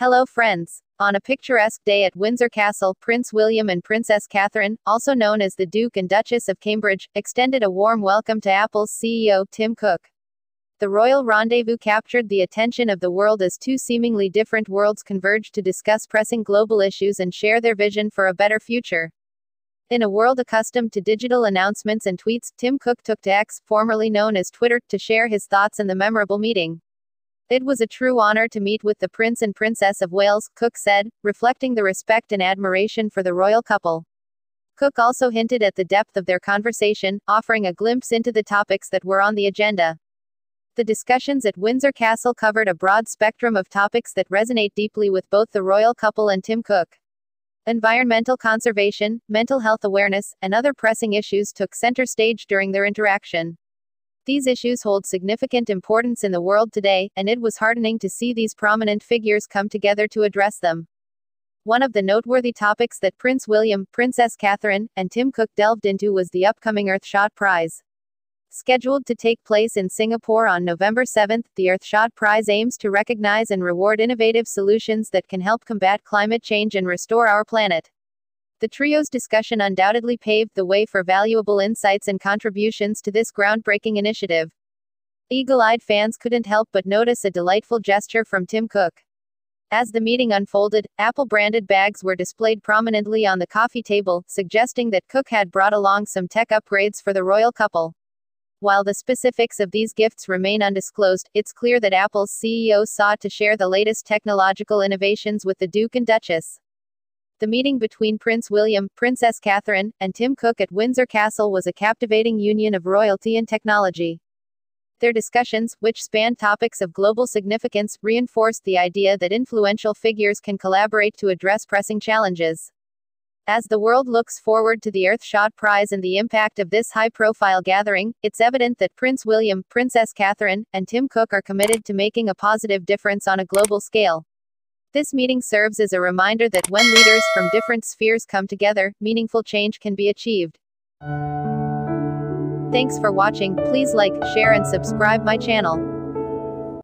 Hello friends! On a picturesque day at Windsor Castle, Prince William and Princess Catherine, also known as the Duke and Duchess of Cambridge, extended a warm welcome to Apple's CEO, Tim Cook. The royal rendezvous captured the attention of the world as two seemingly different worlds converged to discuss pressing global issues and share their vision for a better future. In a world accustomed to digital announcements and tweets, Tim Cook took to X, formerly known as Twitter, to share his thoughts on the memorable meeting. "It was a true honor to meet with the Prince and Princess of Wales," Cook said, reflecting the respect and admiration for the royal couple. Cook also hinted at the depth of their conversation, offering a glimpse into the topics that were on the agenda. The discussions at Windsor Castle covered a broad spectrum of topics that resonate deeply with both the royal couple and Tim Cook. Environmental conservation, mental health awareness, and other pressing issues took center stage during their interaction. These issues hold significant importance in the world today, and it was heartening to see these prominent figures come together to address them. One of the noteworthy topics that Prince William, Princess Catherine, and Tim Cook delved into was the upcoming Earthshot Prize. Scheduled to take place in Singapore on November 7, the Earthshot Prize aims to recognize and reward innovative solutions that can help combat climate change and restore our planet. The trio's discussion undoubtedly paved the way for valuable insights and contributions to this groundbreaking initiative. Eagle-eyed fans couldn't help but notice a delightful gesture from Tim Cook. As the meeting unfolded, Apple-branded bags were displayed prominently on the coffee table, suggesting that Cook had brought along some tech upgrades for the royal couple. While the specifics of these gifts remain undisclosed, it's clear that Apple's CEO sought to share the latest technological innovations with the Duke and Duchess. The meeting between Prince William, Princess Catherine, and Tim Cook at Windsor Castle was a captivating union of royalty and technology. Their discussions, which spanned topics of global significance, reinforced the idea that influential figures can collaborate to address pressing challenges. As the world looks forward to the Earthshot Prize and the impact of this high-profile gathering, it's evident that Prince William, Princess Catherine, and Tim Cook are committed to making a positive difference on a global scale. This meeting serves as a reminder that when leaders from different spheres come together, meaningful change can be achieved. Thanks for watching. Please like, share and subscribe my channel.